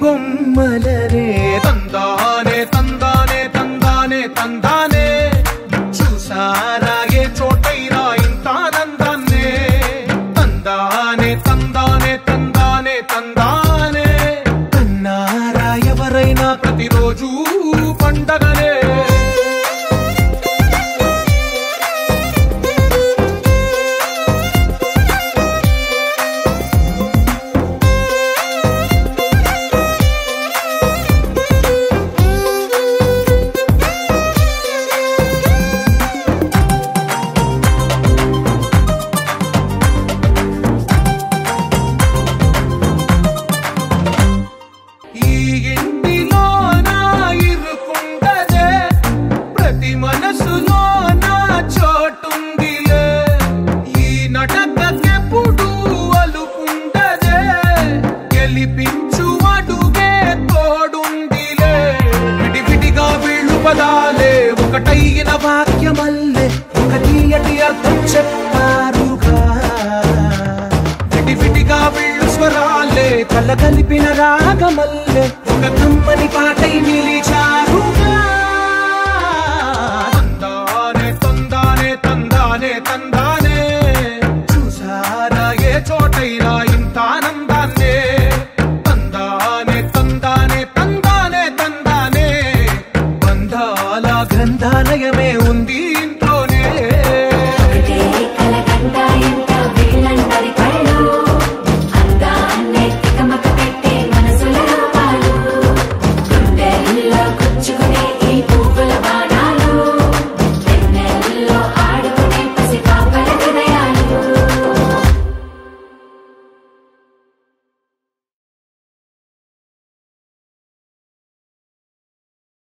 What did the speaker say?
బొమ్మలరే తందానే తందానే తందానే తందానే చూసారాగే చోటైరా ఇంతానందాన్నే తందానే తందానే తందానే తందానే కన్నారా ఎవరైనా ప్రతిరోజు పండగనే వాక్యమల్లే ఒక తీయటి అర్థం చెప్పారుగా విడివిడిగా వీళ్ళు స్వరాలే కల కలిపిన రాగమల్లే ఒక కమ్మని పాటై నిలిచి